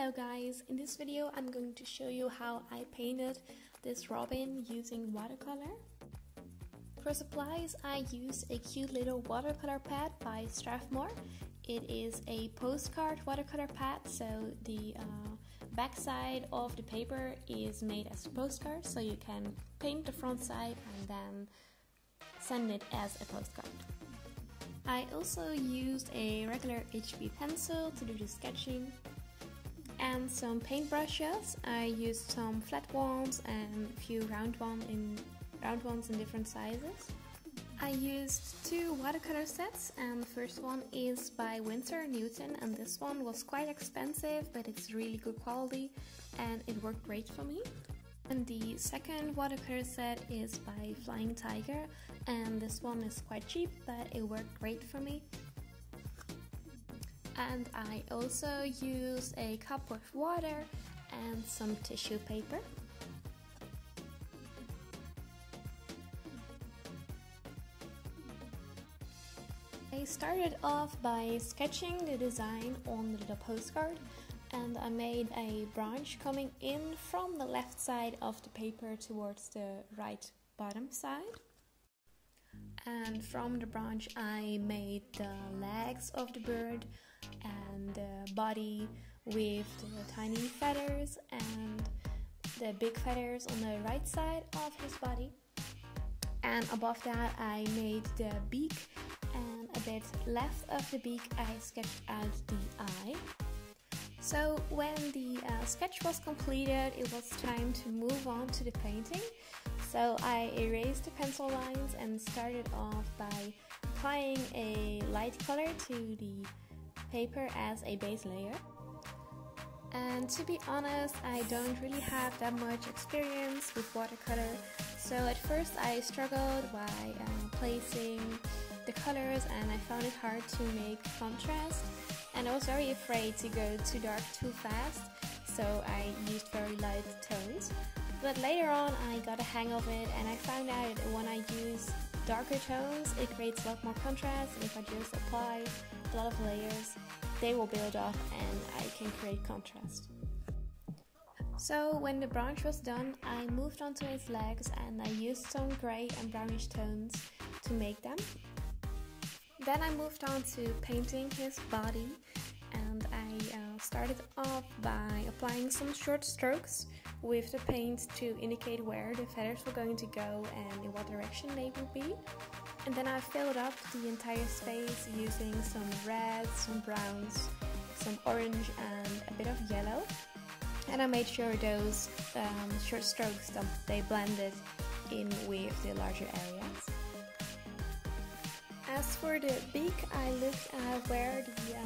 Hello guys, in this video I'm going to show you how I painted this robin using watercolor. For supplies I used a cute little watercolor pad by Strathmore. It is a postcard watercolor pad, so the backside of the paper is made as a postcard, so you can paint the front side and then send it as a postcard. I also used a regular HB pencil to do the sketching and some paint brushes. I used some flat ones and a few round ones in different sizes. I used two watercolor sets, and the first one is by Winter Newton, and this one was quite expensive, but it's really good quality and it worked great for me. And the second watercolor set is by Flying Tiger, and this one is quite cheap, but it worked great for me. And I also used a cup of water and some tissue paper. I started off by sketching the design on the little postcard, and I made a branch coming in from the left side of the paper towards the right bottom side. And from the branch I made the legs of the bird and the body with the tiny feathers and the big feathers on the right side of his body. And above that I made the beak, and a bit left of the beak I sketched out the eye. So when the sketch was completed, it was time to move on to the painting. So I erased the pencil lines and started off by applying a light color to the paper as a base layer. And to be honest, I don't really have that much experience with watercolor, so at first I struggled by placing the colors, and I found it hard to make contrast, and I was very afraid to go too dark too fast, so I used very light tones. But later on I got a hang of it, and I found out when I use darker tones it creates a lot more contrast, and if I just apply a lot of layers they will build up and I can create contrast. So when the branch was done I moved on to its legs, and I used some grey and brownish tones to make them. Then I moved on to painting his body, and I started off by applying some short strokes with the paint to indicate where the feathers were going to go and in what direction they would be. And then I filled up the entire space using some reds, some browns, some orange and a bit of yellow. And I made sure those short strokes that they blended in with the larger areas. As for the beak, I looked at where the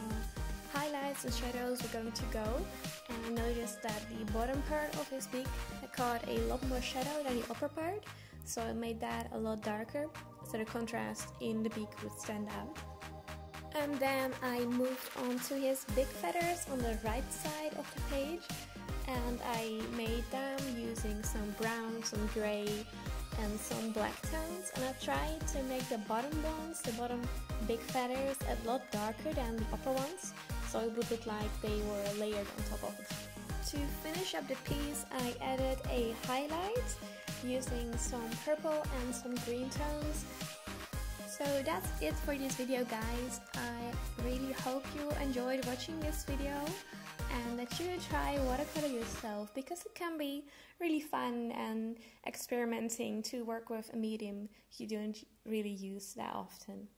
highlights and shadows were going to go, and I noticed that the bottom part of his beak caught a lot more shadow than the upper part, so I made that a lot darker so the contrast in the beak would stand out. And then I moved on to his big feathers on the right side of the page, and I made them using some brown, some grey and some black tones, and I tried to make the bottom ones, the bottom big feathers, a lot darker than the upper ones, so it would look like they were layered on top of it. To finish up the piece I added a highlight using some purple and some green tones. So that's it for this video guys, I really hope you enjoyed watching this video and that you try watercolor yourself, because it can be really fun and experimenting to work with a medium you don't really use that often.